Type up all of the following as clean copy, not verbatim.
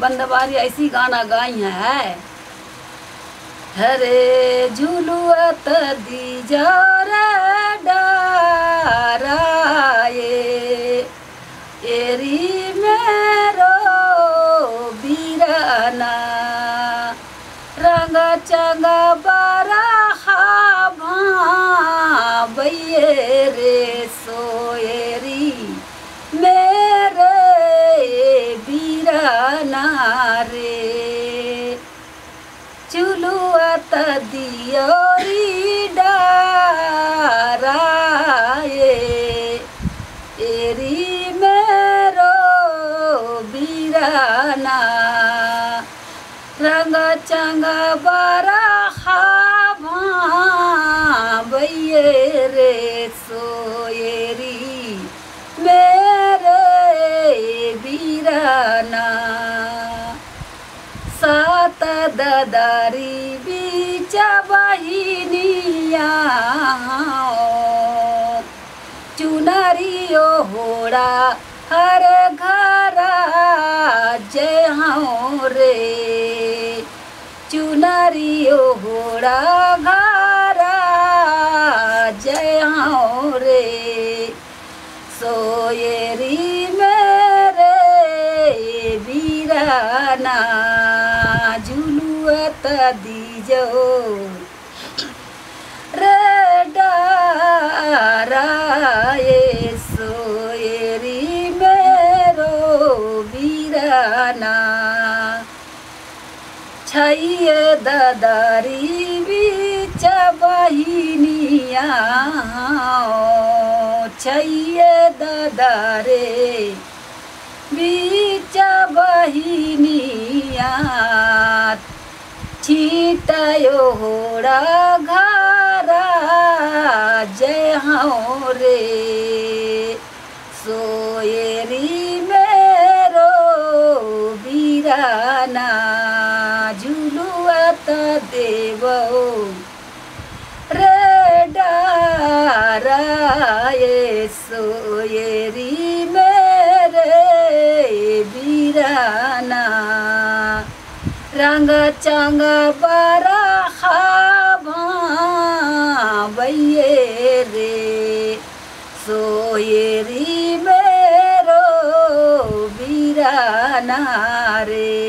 बंदबारी ऐसी गाना गाई है। हरे झुलुआ दीजा डाराए एरी मेरो बीराना रंगा चंगा बारा भैये रे सोएरी मेरे बीराना रे चुलुआ दियोरी डाराए एरी मेरो बीराना रंग चंगा बारा रे सोएरी मेरे बीराना सात ददारी बीच बहिनिया चुनरियो होड़ा हर घर जय हूँ रे चुनरियो होड़ा जय हो रे सोएरी मेरे बीराना झुलुअत दीजो रे डाराए सोएरी मेरो बीराना छैये ददारी बीच बहिनी छैये ददारे बीच बहिनिया छीटयो होड़ा घरा जय हो रे सोएरी मेरो बीराना झुलुआत देवो राये सोएरी मेरे बीराना रंग चंग बारा भैये रे सोएरी मेरो बीराना रे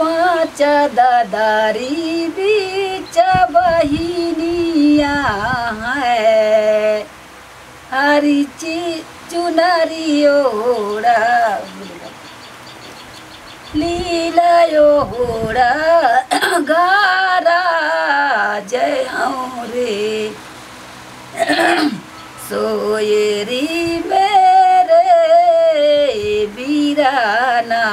पाँच ददारी बीच बहिनिया है हरी ची चुनरियोड़ा लीलायो होड़ा गारा जय हो रे सोएरी मेरे बीराना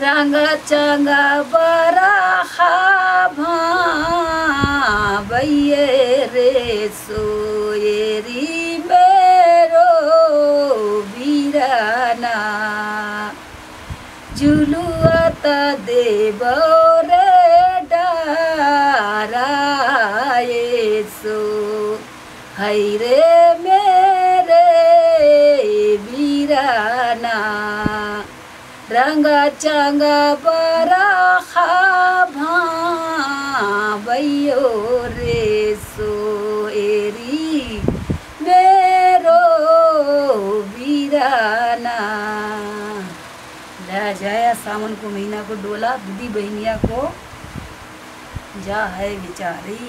रंग चंग बरा भैये रे सोएरी मेरो बीराना झुलुआत देवो रे डाराए सो हैरे मेरे बीराना रंग चंग बरा भैयो रे सोएरी मेरो बीराना। जा जाया सावन को महीना को डोला दीदी बहनिया को जा है बिचारी।